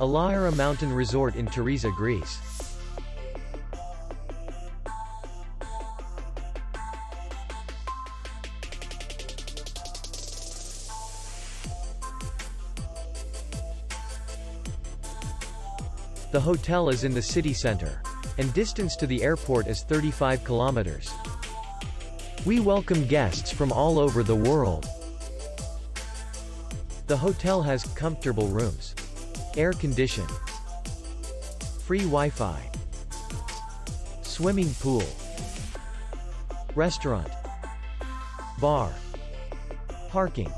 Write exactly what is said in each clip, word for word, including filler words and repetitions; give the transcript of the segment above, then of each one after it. Ilaeira Mountain Resort in Toriza, Greece. The hotel is in the city center, and distance to the airport is thirty-five kilometers. We welcome guests from all over the world. The hotel has comfortable rooms, air condition, free Wi-Fi, swimming pool, restaurant, bar, parking,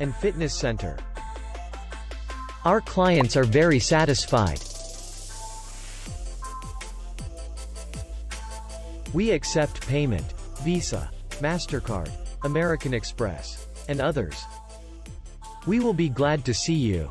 and fitness center. Our clients are very satisfied. We accept payment, Visa, MasterCard, American Express, and others. We will be glad to see you.